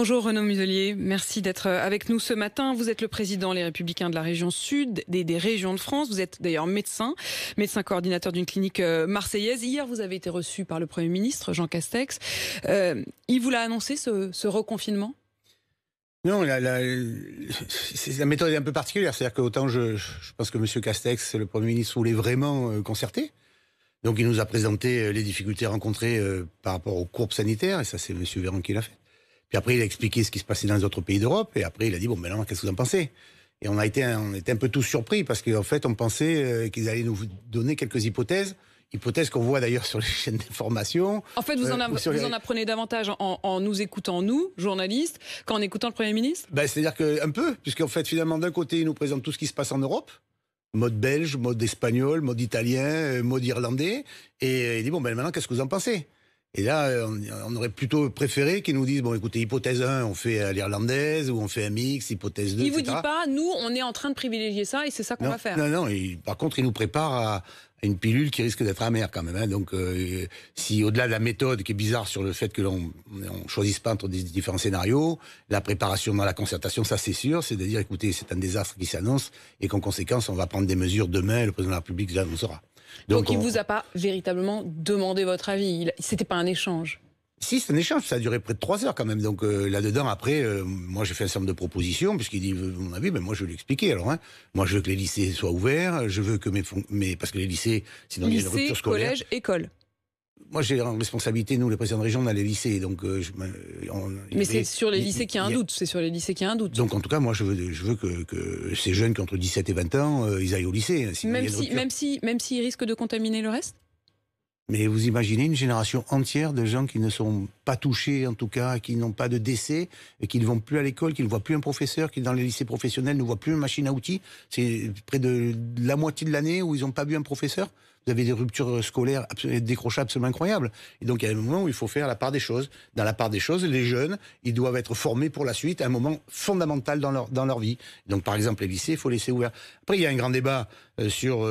Bonjour Renaud Muselier, merci d'être avec nous ce matin. Vous êtes le président Les Républicains de la région sud, des régions de France. Vous êtes d'ailleurs médecin coordinateur d'une clinique marseillaise. Hier, vous avez été reçu par le Premier ministre, Jean Castex. Il vous l'a annoncé, ce reconfinement ? Non, la méthode est un peu particulière. C'est-à-dire que autant je pense que M. Castex, le Premier ministre, voulait vraiment concerter. Donc il nous a présenté les difficultés rencontrées par rapport aux courbes sanitaires, et ça c'est M. Véran qui l'a fait. Puis après il a expliqué ce qui se passait dans les autres pays d'Europe, et après il a dit, bon ben non, qu'est-ce que vous en pensez? Et on était un peu tous surpris, parce qu'en fait on pensait qu'ils allaient nous donner quelques hypothèses qu'on voit d'ailleurs sur les chaînes d'information. En fait vous en apprenez davantage en nous écoutant, nous, journalistes, qu'en écoutant le Premier ministre? Ben, c'est-à-dire qu'un peu, puisqu'en fait finalement d'un côté il nous présente tout ce qui se passe en Europe, mode belge, mode espagnol, mode italien, mode irlandais, et il dit, bon ben maintenant qu'est-ce que vous en pensez? Et là on aurait plutôt préféré qu'ils nous disent, bon écoutez, hypothèse 1 on fait l'irlandaise, ou on fait un mix, hypothèse 2, il etc. Il vous dit pas, nous on est en train de privilégier ça et c'est ça qu'on va faire. Non, par contre il nous prépare à une pilule qui risque d'être amère quand même, hein. Donc si au-delà de la méthode qui est bizarre sur le fait que l'on ne choisisse pas entre des différents scénarios, la préparation dans la concertation, ça c'est sûr, c'est de dire écoutez, c'est un désastre qui s'annonce et qu'en conséquence on va prendre des mesures demain, le président de la République les annoncera. Donc il ne vous a pas véritablement demandé votre avis, c'était pas un échange? Si, c'est un échange, ça a duré près de 3 heures quand même. Donc là-dedans, après, moi j'ai fait un certain nombre de propositions, puisqu'il dit, mon avis, ben, moi je vais l'expliquer alors. Hein. Moi je veux que les lycées soient ouverts, je veux que parce que les lycées, sinon il y a une rupture scolaire. Collège, école. Moi j'ai en responsabilité, nous les présidents de région, on a les lycées. Donc, mais c'est sur les lycées qu'il y a un doute, c'est sur les lycées qu'il y a un doute. Donc en tout cas, moi je veux que ces jeunes qui ont entre 17 et 20 ans, ils aillent au lycée. Hein, sinon même s'ils risquent de contaminer le reste? Mais vous imaginez une génération entière de gens qui ne sont pas touchés, en tout cas, qui n'ont pas de décès, et qui ne vont plus à l'école, qui ne voient plus un professeur, qui dans les lycées professionnels ne voient plus une machine à outils. C'est près de la moitié de l'année où ils n'ont pas vu un professeur. Vous avez des ruptures scolaires, des décrochages absolument incroyables. Et donc, il y a un moment où il faut faire la part des choses. Dans la part des choses, les jeunes, ils doivent être formés pour la suite à un moment fondamental dans leur vie. Donc, par exemple, les lycées, il faut laisser ouverts. Après, il y a un grand débat sur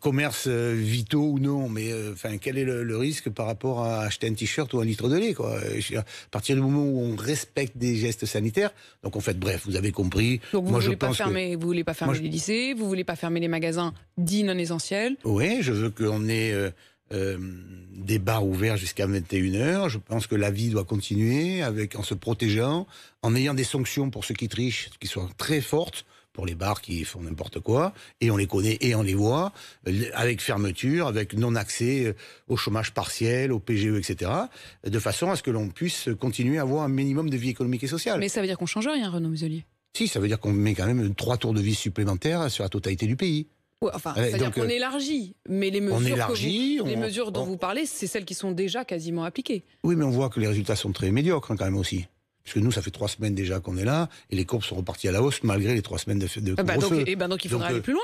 commerce vitaux ou non, mais enfin, quel est le risque par rapport à acheter un t-shirt ou un litre de lait, quoi. À partir du moment où on respecte des gestes sanitaires, donc en fait, bref, vous avez compris. Donc, vous ne voulez pas fermer les lycées, vous ne voulez pas fermer les magasins dits non essentiels. Oui, je veux qu'on ait des bars ouverts jusqu'à 21h. Je pense que la vie doit continuer en se protégeant, en ayant des sanctions pour ceux qui trichent, qui sont très fortes, pour les bars qui font n'importe quoi, et on les connaît et on les voit, avec fermeture, avec non-accès au chômage partiel, au PGE, etc., de façon à ce que l'on puisse continuer à avoir un minimum de vie économique et sociale. Mais ça veut dire qu'on ne change rien, Renaud Muselier? Si, ça veut dire qu'on met quand même 3 tours de vis supplémentaires sur la totalité du pays. Ouais, enfin, c'est-à-dire qu'on élargit, mais les mesures dont vous parlez, c'est celles qui sont déjà quasiment appliquées. Oui, mais on voit que les résultats sont très médiocres, hein, quand même aussi. Parce que nous, ça fait 3 semaines déjà qu'on est là, et les courbes sont reparties à la hausse malgré les 3 semaines de couvre-feu. Donc il faudra aller plus loin,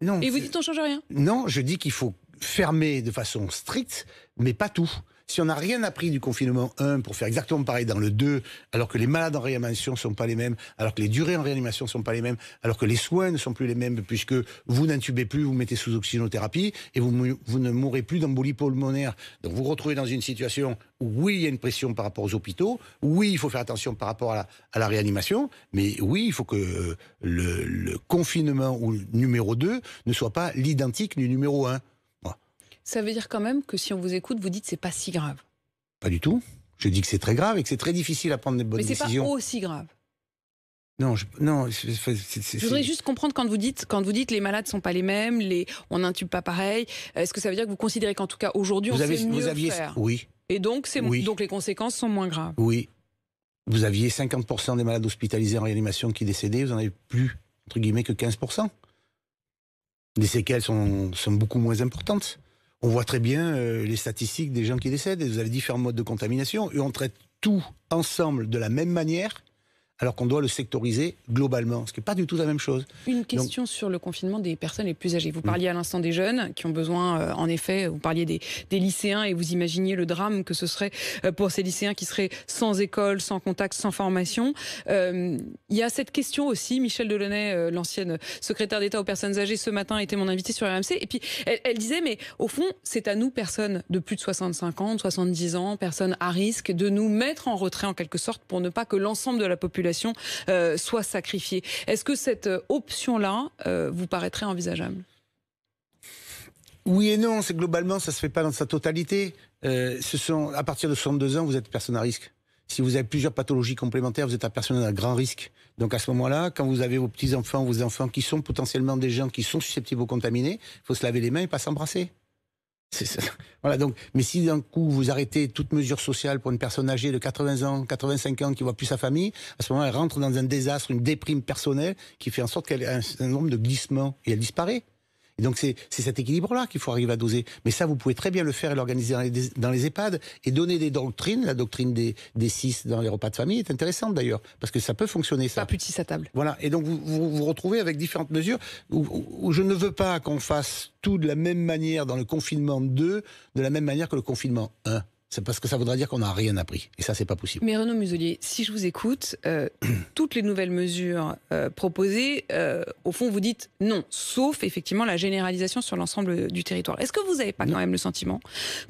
non? Non. Et vous dites on ne change rien? Non, je dis qu'il faut fermer de façon stricte, mais pas tout. Si on n'a rien appris du confinement 1 pour faire exactement pareil dans le 2, alors que les malades en réanimation ne sont pas les mêmes, alors que les durées en réanimation ne sont pas les mêmes, alors que les soins ne sont plus les mêmes, puisque vous n'intubez plus, vous mettez sous oxygénothérapie et vous ne mourrez plus d'embolie pulmonaire. Donc vous vous retrouvez dans une situation où oui, il y a une pression par rapport aux hôpitaux, oui, il faut faire attention par rapport à la réanimation, mais oui, il faut que le confinement ou le numéro 2 ne soit pas l'identique du numéro 1. Ça veut dire quand même que si on vous écoute, vous dites que ce n'est pas si grave? Pas du tout. Je dis que c'est très grave et que c'est très difficile à prendre des bonnes décisions. Mais ce n'est pas aussi grave? Non, je voudrais juste comprendre quand vous dites les malades ne sont pas les mêmes, on n'intube pas pareil, est-ce que ça veut dire que vous considérez qu'en tout cas aujourd'hui, on sait mieux faire? Oui. Et donc les conséquences sont moins graves? Oui. Vous aviez 50% des malades hospitalisés en réanimation qui décédaient, vous n'en avez plus, entre guillemets, que 15%. Les séquelles sont beaucoup moins importantes. On voit très bien les statistiques des gens qui décèdent, et vous avez différents modes de contamination, et on traite tout ensemble de la même manière, alors qu'on doit le sectoriser globalement, ce qui n'est pas du tout la même chose. Une question sur le confinement des personnes les plus âgées. Vous parliez à l'instant des jeunes qui ont besoin, en effet, vous parliez des lycéens et vous imaginiez le drame que ce serait pour ces lycéens qui seraient sans école, sans contact, sans formation. Il y a cette question aussi, Michelle Delaunay, l'ancienne secrétaire d'État aux personnes âgées, ce matin était mon invitée sur RMC, et puis elle disait, mais au fond, c'est à nous, personnes de plus de 65 ans, de 70 ans, personnes à risque, de nous mettre en retrait en quelque sorte pour ne pas que l'ensemble de la population soit sacrifiée. Est-ce que cette option-là vous paraîtrait envisageable ? Oui et non, c'est globalement, ça ne se fait pas dans sa totalité. À partir de 62 ans, vous êtes personne à risque. Si vous avez plusieurs pathologies complémentaires, vous êtes un personnel à grand risque. Donc à ce moment-là, quand vous avez vos petits-enfants, vos enfants qui sont potentiellement des gens qui sont susceptibles de contaminer, il faut se laver les mains et pas s'embrasser. C'est ça. Voilà, donc, mais si d'un coup vous arrêtez toute mesure sociale pour une personne âgée de 80 ans, 85 ans qui ne voit plus sa famille, à ce moment elle rentre dans un désastre, une déprime personnelle qui fait en sorte qu'elle a un certain nombre de glissements et elle disparaît. Et donc c'est cet équilibre-là qu'il faut arriver à doser. Mais ça, vous pouvez très bien le faire et l'organiser dans les EHPAD et donner des doctrines. La doctrine des 6 dans les repas de famille est intéressante d'ailleurs, parce que ça peut fonctionner, ça. Pas plus de 6 à table. Voilà, et donc vous retrouvez avec différentes mesures où je ne veux pas qu'on fasse tout de la même manière dans le confinement 2, de la même manière que le confinement 1. C'est parce que ça voudra dire qu'on n'a rien appris. Et ça, c'est pas possible. Mais Renaud Muselier, si je vous écoute, toutes les nouvelles mesures proposées, au fond, vous dites non, sauf effectivement la généralisation sur l'ensemble du territoire. Est-ce que vous n'avez pas quand même le sentiment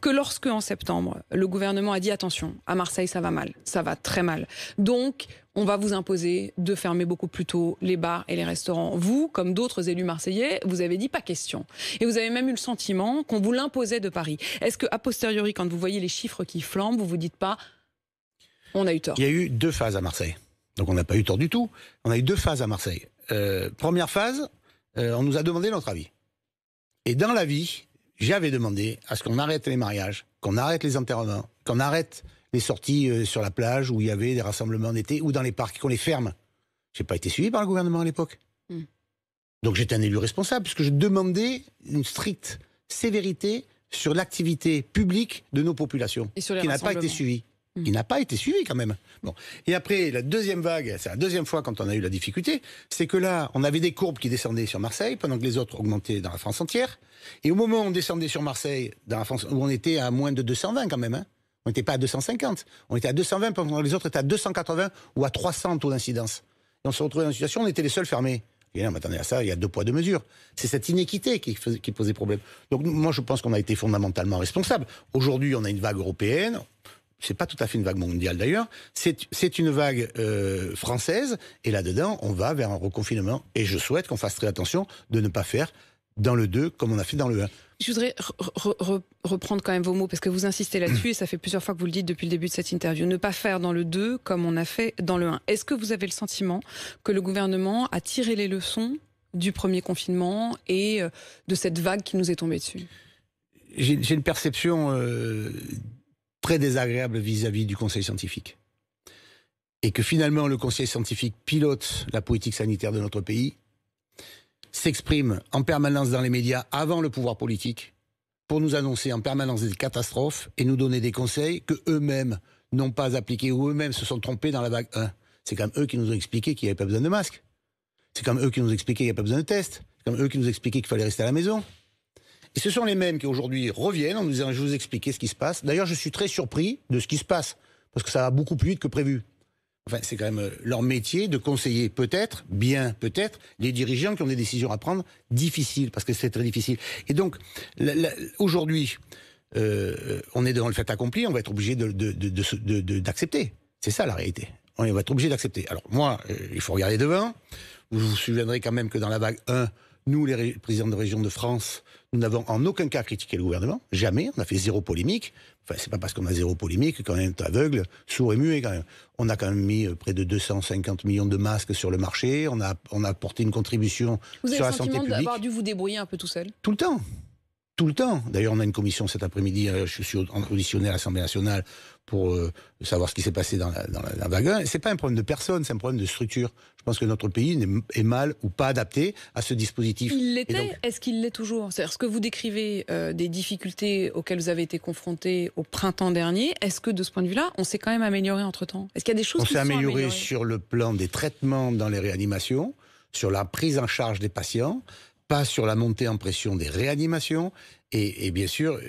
que lorsque, en septembre, le gouvernement a dit attention, à Marseille, ça va mal, ça va très mal, donc on va vous imposer de fermer beaucoup plus tôt les bars et les restaurants. Vous, comme d'autres élus marseillais, vous avez dit pas question. Et vous avez même eu le sentiment qu'on vous l'imposait de Paris. Est-ce que, a posteriori, quand vous voyez les chiffres qui flambent, vous vous dites pas on a eu tort? Il y a eu deux phases à Marseille. Donc on n'a pas eu tort du tout. On a eu deux phases à Marseille. Première phase, on nous a demandé notre avis. Et dans l'avis, j'avais demandé à ce qu'on arrête les mariages, qu'on arrête les enterrements, qu'on arrête les sorties sur la plage où il y avait des rassemblements en été, ou dans les parcs, qu'on les ferme. Je n'ai pas été suivi par le gouvernement à l'époque. Donc j'étais un élu responsable, puisque je demandais une stricte sévérité sur l'activité publique de nos populations, qui n'a pas été suivie. Il n'a pas été suivi quand même. Bon. Et après, la deuxième vague, c'est la deuxième fois quand on a eu la difficulté, c'est que là, on avait des courbes qui descendaient sur Marseille, pendant que les autres augmentaient dans la France entière. Et au moment où on descendait sur Marseille, dans la France, où on était à moins de 220 quand même, hein, on n'était pas à 250, on était à 220, pendant que les autres étaient à 280 ou à 300 taux d'incidence. Et on se retrouvait dans une situation où on était les seuls fermés. Et là, on m'attendait à ça, il y a deux poids, deux mesures. C'est cette inéquité qui posait problème. Donc moi, je pense qu'on a été fondamentalement responsable. Aujourd'hui, on a une vague européenne, c'est pas tout à fait une vague mondiale d'ailleurs, c'est une vague française, et là-dedans, on va vers un reconfinement. Et je souhaite qu'on fasse très attention de ne pas faire dans le 2 comme on a fait dans le 1. Je voudrais reprendre quand même vos mots, parce que vous insistez là-dessus, et ça fait plusieurs fois que vous le dites depuis le début de cette interview. Ne pas faire dans le 2 comme on a fait dans le 1. Est-ce que vous avez le sentiment que le gouvernement a tiré les leçons du premier confinement et de cette vague qui nous est tombée dessus? J'ai une perception très désagréable vis-à-vis du conseil scientifique. Et que finalement, le conseil scientifique pilote la politique sanitaire de notre pays, s'exprime en permanence dans les médias avant le pouvoir politique pour nous annoncer en permanence des catastrophes et nous donner des conseils que eux-mêmes n'ont pas appliqués ou eux-mêmes se sont trompés dans la vague 1. C'est quand même eux qui nous ont expliqué qu'il n'y avait pas besoin de masques. C'est quand même eux qui nous ont expliqué qu'il n'y avait pas besoin de tests. C'est quand même eux qui nous ont expliqué qu'il fallait rester à la maison. Et ce sont les mêmes qui aujourd'hui reviennent en nous disant « je vous expliquais ce qui se passe ». D'ailleurs, je suis très surpris de ce qui se passe parce que ça va beaucoup plus vite que prévu. Enfin, c'est quand même leur métier de conseiller peut-être, bien peut-être, les dirigeants qui ont des décisions à prendre difficiles, parce que c'est très difficile. Et donc, aujourd'hui, on est devant le fait accompli, on va être obligé d'accepter. C'est ça la réalité. On va être obligé d'accepter. Alors moi, il faut regarder devant. Vous vous souviendrez quand même que dans la vague 1, nous, les présidents de région de France, nous n'avons en aucun cas critiqué le gouvernement. Jamais. On a fait zéro polémique. Enfin, c'est pas parce qu'on a zéro polémique qu'on est aveugle, sourd et muet quand même. On a quand même mis près de 250 millions de masques sur le marché. On a apporté une contribution sur la santé publique. Vous avez le sentiment d'avoir dû vous débrouiller un peu tout seul ? Tout le temps. tout le temps. D'ailleurs, on a une commission cet après-midi, je suis auditionné à l'Assemblée nationale pour savoir ce qui s'est passé dans la vague 1. Ce n'est pas un problème de personne, c'est un problème de structure. Je pense que notre pays est mal ou pas adapté à ce dispositif. Il l'était, est-ce qu'il l'est toujours? C'est-à-dire, ce que vous décrivez des difficultés auxquelles vous avez été confrontés au printemps dernier, est-ce que de ce point de vue-là, on s'est quand même amélioré entre-temps? Est-ce qu'il y a des choses qui se sont améliorées? On s'est amélioré sur le plan des traitements dans les réanimations, sur la prise en charge des patients, pas sur la montée en pression des réanimations, et bien sûr,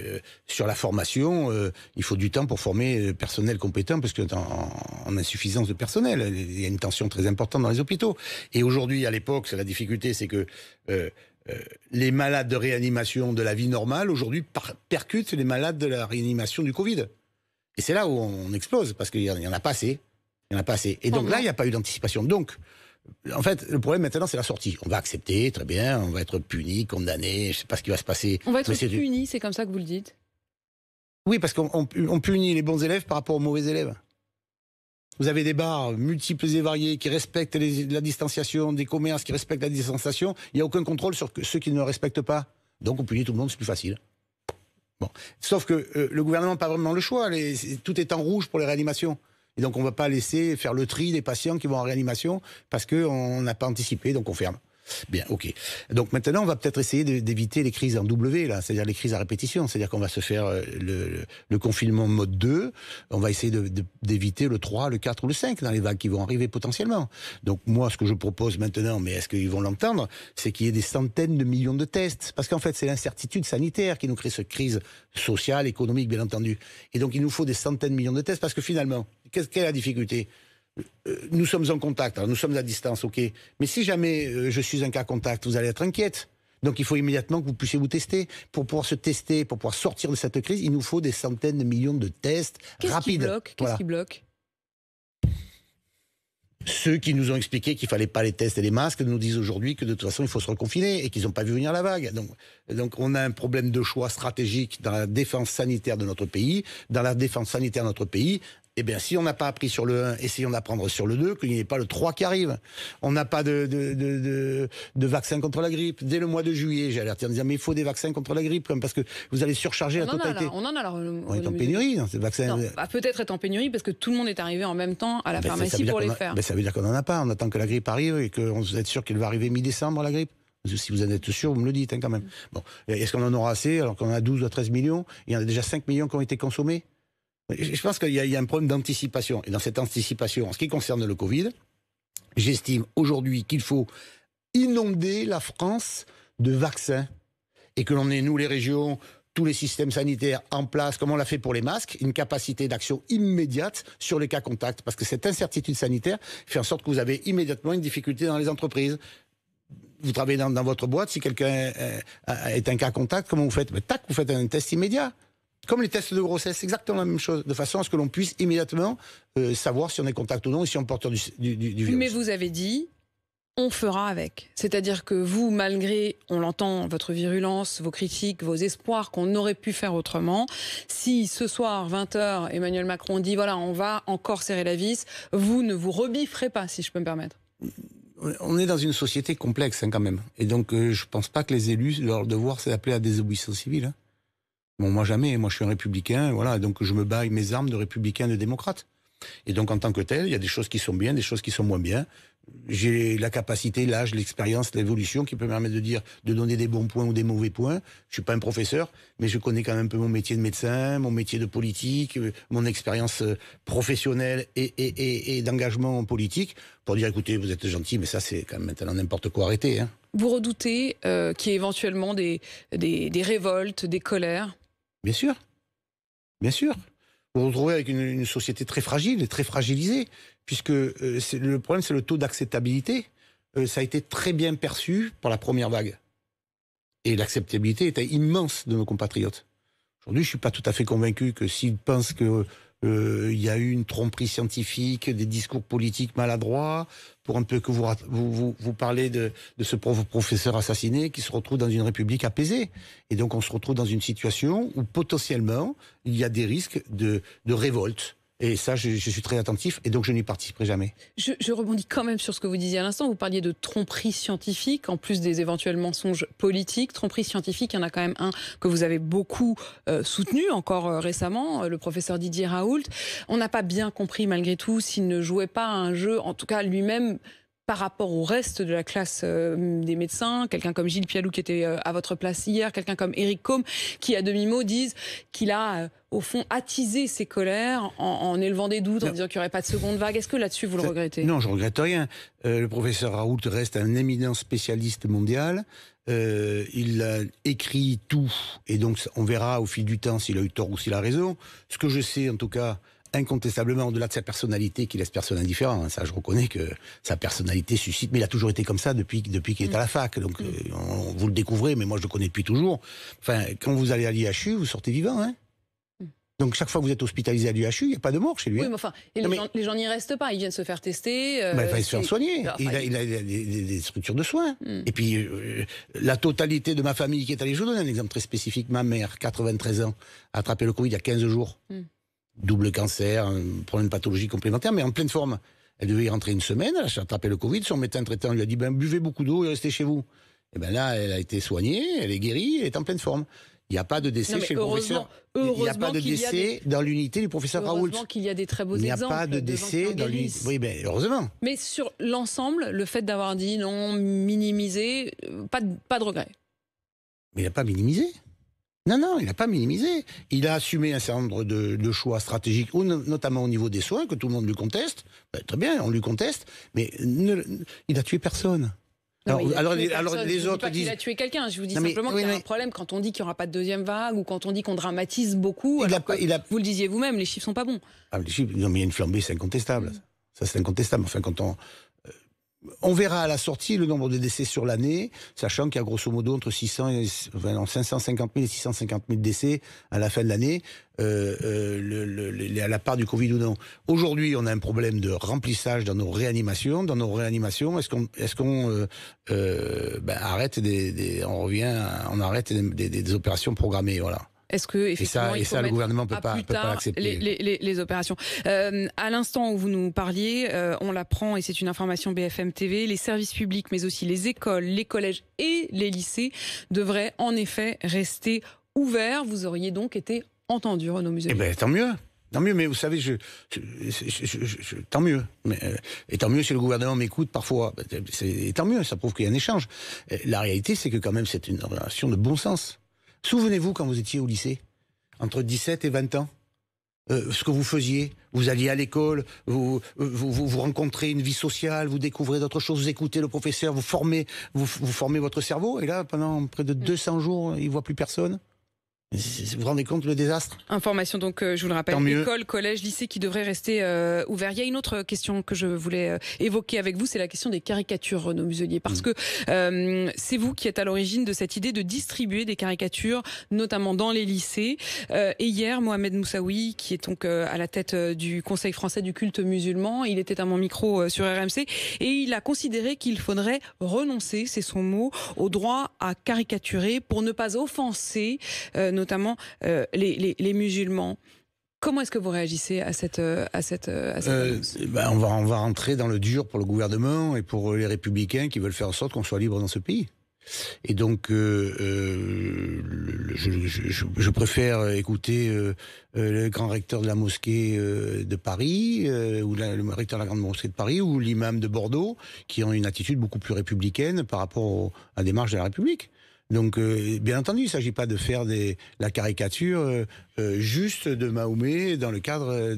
sur la formation, il faut du temps pour former le personnel compétent, parce qu'on est en insuffisance de personnel. Il y a une tension très importante dans les hôpitaux. Et aujourd'hui, à l'époque, la difficulté, c'est que les malades de réanimation de la vie normale, aujourd'hui, percutent les malades de la réanimation du Covid. Et c'est là où on explose, parce qu'il n'y en a pas assez. Il n'y en a pas assez. Et donc là, il n'y a pas eu d'anticipation. Donc, en fait, le problème maintenant, c'est la sortie. On va accepter, très bien, on va être puni, condamné, je ne sais pas ce qui va se passer. On va être puni, c'est comme ça que vous le dites? Oui, parce qu'on punit les bons élèves par rapport aux mauvais élèves. Vous avez des bars multiples et variés qui respectent la distanciation, des commerces qui respectent la distanciation. Il n'y a aucun contrôle sur ceux qui ne le respectent pas. Donc on punit tout le monde, c'est plus facile. Bon. Sauf que le gouvernement n'a pas vraiment le choix. Tout est en rouge pour les réanimations. Et donc on ne va pas laisser faire le tri des patients qui vont en réanimation parce qu'on n'a pas anticipé, donc on ferme. Bien, ok. Donc maintenant, on va peut-être essayer d'éviter les crises en W, là, c'est-à-dire les crises à répétition. C'est-à-dire qu'on va se faire le confinement mode 2, on va essayer d'éviter le 3, le 4 ou le 5 dans les vagues qui vont arriver potentiellement. Donc moi, ce que je propose maintenant, mais est-ce qu'ils vont l'entendre, c'est qu'il y ait des centaines de millions de tests. Parce qu'en fait, c'est l'incertitude sanitaire qui nous crée cette crise sociale, économique, bien entendu. Et donc il nous faut des centaines de millions de tests parce que finalement, quelle est la difficulté ? Nous sommes en contact, alors nous sommes à distance, ok. Mais si jamais je suis un cas contact, vous allez être inquiète. Donc il faut immédiatement que vous puissiez vous tester. Pour pouvoir se tester, pour pouvoir sortir de cette crise, il nous faut des centaines de millions de tests rapides. Qu'est-ce qui bloque ? Ceux qui nous ont expliqué qu'il ne fallait pas les tests et les masques nous disent aujourd'hui que de toute façon il faut se reconfiner et qu'ils n'ont pas vu venir la vague. Donc on a un problème de choix stratégique dans la défense sanitaire de notre pays. Dans la défense sanitaire de notre pays, eh bien si on n'a pas appris sur le 1, essayons d'apprendre sur le 2, qu'il n'y ait pas le 3 qui arrive. On n'a pas de vaccin contre la grippe. Dès le mois de juillet, j'ai alerté en disant mais il faut des vaccins contre la grippe parce que vous allez surcharger la totalité. On est en pénurie dans ces vaccins. Peut-être être en pénurie parce que tout le monde est arrivé en même temps à la pharmacie pour les faire. Ça veut dire qu'on n'en a pas, on attend que la grippe arrive et qu'on est sûr qu'elle va arriver mi-décembre, la grippe. Si vous en êtes sûr, vous me le dites hein, quand même. Bon. Est-ce qu'on en aura assez alors qu'on a 12 ou 13 millions? Il y en a déjà 5 millions qui ont été consommés. Je pense qu'il y a un problème d'anticipation. Et dans cette anticipation, en ce qui concerne le Covid, j'estime aujourd'hui qu'il faut inonder la France de vaccins et que l'on ait, nous les régions, tous les systèmes sanitaires en place, comme on l'a fait pour les masques, une capacité d'action immédiate sur les cas contacts. Parce que cette incertitude sanitaire fait en sorte que vous avez immédiatement une difficulté dans les entreprises. Vous travaillez dans votre boîte, si quelqu'un est un cas contact, comment vous faites? Tac, vous faites un test immédiat. Comme les tests de grossesse, exactement la même chose, de façon à ce que l'on puisse immédiatement savoir si on est contact ou non et si on est porteur du virus. Mais vous avez dit... on fera avec. C'est-à-dire que vous, malgré, on l'entend, votre virulence, vos critiques, vos espoirs qu'on aurait pu faire autrement, si ce soir, 20h, Emmanuel Macron dit, voilà, on va encore serrer la vis, vous ne vous rebifferez pas, si je peux me permettre. On est dans une société complexe, hein, quand même. Et donc, je ne pense pas que les élus, leur devoir, c'est d'appeler à la désobéissance civile. Hein. Bon, moi, jamais. Moi, je suis un républicain, voilà, donc je me bats avec mes armes de républicain et de démocrate. Et donc, en tant que tel, il y a des choses qui sont bien, des choses qui sont moins bien. J'ai la capacité, l'âge, l'expérience, l'évolution qui peut me permettre de dire, de donner des bons points ou des mauvais points. Je suis pas un professeur, mais je connais quand même un peu mon métier de médecin, mon métier de politique, mon expérience professionnelle et d'engagement politique pour dire, écoutez, vous êtes gentil, mais ça c'est quand même maintenant n'importe quoi arrêté. Hein. Vous redoutez qu'il y ait éventuellement des révoltes, des colères? Bien sûr, bien sûr. Vous vous retrouvez avec une société très fragile, très fragilisée, puisque le problème, c'est le taux d'acceptabilité. Ça a été très bien perçu par la première vague. Et l'acceptabilité était immense de nos compatriotes. Aujourd'hui, je ne suis pas tout à fait convaincu que s'ils pensent que y a eu une tromperie scientifique, des discours politiques maladroits, pour un peu que vous parlez de ce professeur assassiné qui se retrouve dans une république apaisée. Et donc on se retrouve dans une situation où potentiellement il y a des risques de révolte. Et ça, je suis très attentif, et donc je n'y participerai jamais. Je rebondis quand même sur ce que vous disiez à l'instant. Vous parliez de tromperie scientifique, en plus des éventuels mensonges politiques. Tromperie scientifique, il y en a quand même un que vous avez beaucoup soutenu, encore récemment, le professeur Didier Raoult. On n'a pas bien compris, malgré tout, s'il ne jouait pas à un jeu, en tout cas lui-même, par rapport au reste de la classe des médecins, quelqu'un comme Gilles Pialou qui était à votre place hier, quelqu'un comme Eric Caume qui à demi-mot disent qu'il a au fond attisé ses colères en élevant des doutes, en disant qu'il n'y aurait pas de seconde vague. Est-ce que là-dessus vous le regrettez? Non, je ne regrette rien. Le professeur Raoult reste un éminent spécialiste mondial. Il a écrit tout et donc on verra au fil du temps s'il a eu tort ou s'il a raison. Ce que je sais en tout cas, incontestablement, au-delà de sa personnalité qui laisse personne indifférent, ça je reconnais que sa personnalité suscite, mais il a toujours été comme ça depuis qu'il est à la fac, donc vous le découvrez, mais moi je le connais depuis toujours. Enfin, quand vous allez à l'IHU, vous sortez vivant, hein. Donc chaque fois que vous êtes hospitalisé à l'IHU, il n'y a pas de mort chez lui. Hein. Oui, mais enfin, les gens n'y restent pas, ils viennent se faire tester. Bah, il va se faire soigner, enfin, il a des structures de soins. Et puis, la totalité de ma famille qui est allée, je vous donne un exemple très spécifique, ma mère, 93 ans, a attrapé le Covid il y a 15 jours. Double cancer, un problème de pathologie complémentaire, mais en pleine forme. Elle devait y rentrer une semaine, elle a attrapé le Covid, son médecin traitant lui a dit ben, buvez beaucoup d'eau et restez chez vous. Et bien là, elle a été soignée, elle est guérie, elle est en pleine forme. Il n'y a pas de décès chez le professeur. Il n'y a pas de décès dans l'unité du professeur Raoult. Heureusement qu'il y a des très beaux exemples. Il n'y a pas de décès dans l'unité. Oui, bien heureusement. Mais sur l'ensemble, le fait d'avoir dit non, minimiser, pas de regret. Mais il n'a pas minimisé. Non, il n'a pas minimisé. Il a assumé un certain nombre de choix stratégiques, notamment au niveau des soins, que tout le monde lui conteste. Ben, très bien, on lui conteste, mais il n'a tué personne. Non, alors les autres disent... Il a tué quelqu'un, je vous dis simplement qu'il y a un problème quand on dit qu'il n'y aura pas de deuxième vague ou quand on dit qu'on dramatise beaucoup. Vous le disiez vous-même, les chiffres ne sont pas bons. Ah, les chiffres, non, mais il y a une flambée, c'est incontestable. Ça, c'est incontestable. Enfin, quand on verra à la sortie le nombre de décès sur l'année, sachant qu'il y a grosso modo entre 550 000 et 650 000 décès à la fin de l'année, à la part du Covid ou non. Aujourd'hui, on a un problème de remplissage dans nos réanimations. Dans nos réanimations, on arrête des opérations programmées, voilà. Est-ce que, effectivement, et ça, le gouvernement ne peut pas l'accepter. Les opérations. À l'instant où vous nous parliez, on l'apprend, et c'est une information BFM TV, les services publics, mais aussi les écoles, les collèges et les lycées devraient en effet rester ouverts. Vous auriez donc été entendu, Renaud Muselier. Eh bien, tant mieux. Tant mieux, mais vous savez, tant mieux. Mais, et tant mieux si le gouvernement m'écoute parfois. Et tant mieux, ça prouve qu'il y a un échange. La réalité, c'est que quand même, c'est une relation de bon sens. Souvenez-vous quand vous étiez au lycée, entre 17 et 20 ans, ce que vous faisiez, vous alliez à l'école, vous rencontrez une vie sociale, vous découvrez d'autres choses, vous écoutez le professeur, vous formez votre cerveau, et là, pendant près de 200 jours, il ne voit plus personne. Vous vous rendez compte le désastre? Information donc, je vous le rappelle, école, collège, lycée qui devrait rester ouvert. Il y a une autre question que je voulais évoquer avec vous, c'est la question des caricatures, Renaud Muselier, parce que c'est vous qui êtes à l'origine de cette idée de distribuer des caricatures, notamment dans les lycées. Et hier, Mohamed Moussaoui, qui est donc à la tête du Conseil français du culte musulman, il était à mon micro sur RMC, et il a considéré qu'il faudrait renoncer, c'est son mot, au droit à caricaturer pour ne pas offenser notamment les musulmans. Comment est-ce que vous réagissez à cette on va rentrer dans le dur pour le gouvernement et pour les républicains qui veulent faire en sorte qu'on soit libre dans ce pays. Et donc, je préfère écouter le grand recteur de la mosquée de Paris, ou le recteur de la grande mosquée de Paris, ou l'imam de Bordeaux, qui ont une attitude beaucoup plus républicaine par rapport à la démarche de la République. Donc, bien entendu, il ne s'agit pas de faire la caricature juste de Mahomet dans le cadre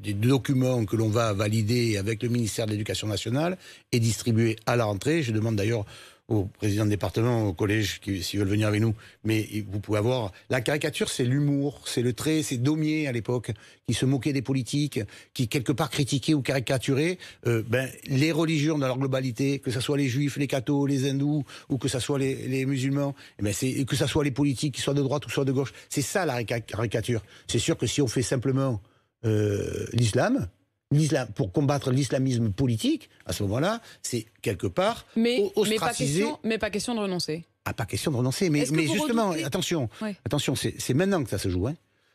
des documents que l'on va valider avec le ministère de l'Éducation nationale et distribuer à la rentrée. Je demande d'ailleurs au président de département, au collège, s'ils veulent venir avec nous. Mais vous pouvez avoir... La caricature, c'est l'humour, c'est le trait, c'est Daumier à l'époque, qui se moquait des politiques, qui quelque part critiquait ou caricaturait les religions dans leur globalité, que ce soit les juifs, les cathos, les hindous, ou que ce soit les musulmans, que ce soit les politiques, qu'ils soient de droite ou soit de gauche. C'est ça la caricature. C'est sûr que si on fait simplement l'islam, pour combattre l'islamisme politique, à ce moment-là, c'est quelque part ostraciser. Mais pas question de renoncer. Ah, pas question de renoncer. Mais justement, attention, c'est maintenant que ça se joue. Hein.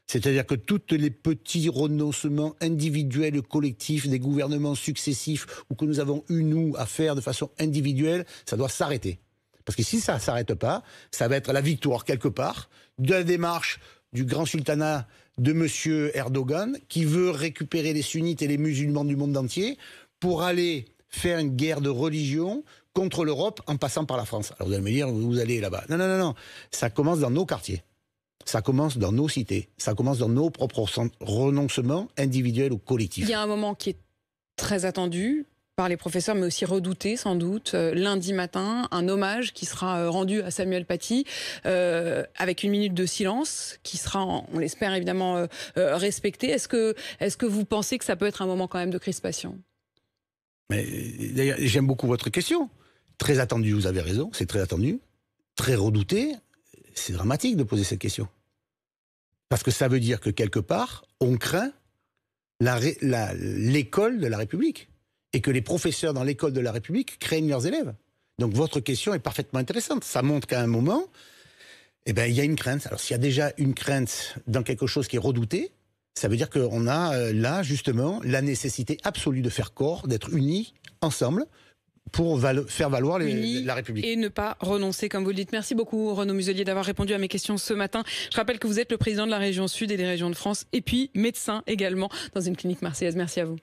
C'est-à-dire que tous les petits renoncements individuels et collectifs des gouvernements successifs ou que nous avons eu, nous, à faire de façon individuelle, ça doit s'arrêter. Parce que si ça ne s'arrête pas, ça va être la victoire, quelque part, de la démarche du grand sultanat de M. Erdogan, qui veut récupérer les sunnites et les musulmans du monde entier pour aller faire une guerre de religion contre l'Europe en passant par la France. Alors vous allez me dire, vous allez là-bas. Non, non, non, non. Ça commence dans nos quartiers. Ça commence dans nos cités. Ça commence dans nos propres renoncements individuels ou collectifs. Il y a un moment qui est très attendu par les professeurs, mais aussi redouté sans doute, lundi matin, un hommage qui sera rendu à Samuel Paty, avec une minute de silence, qui sera, on l'espère évidemment, respectée. Est-ce que vous pensez que ça peut être un moment quand même de crispation ? Mais d'ailleurs, j'aime beaucoup votre question. Très attendue, vous avez raison, c'est très attendu, très redouté. C'est dramatique de poser cette question. Parce que ça veut dire que quelque part, on craint l'école de la République. Et que les professeurs dans l'école de la République craignent leurs élèves. Donc votre question est parfaitement intéressante. Ça montre qu'à un moment, eh ben, il y a une crainte. Alors s'il y a déjà une crainte dans quelque chose qui est redouté, ça veut dire qu'on a là justement la nécessité absolue de faire corps, d'être unis ensemble pour faire valoir la République. Et ne pas renoncer, comme vous le dites. Merci beaucoup, Renaud Muselier, d'avoir répondu à mes questions ce matin. Je rappelle que vous êtes le président de la région Sud et des régions de France, et puis médecin également dans une clinique marseillaise. Merci à vous.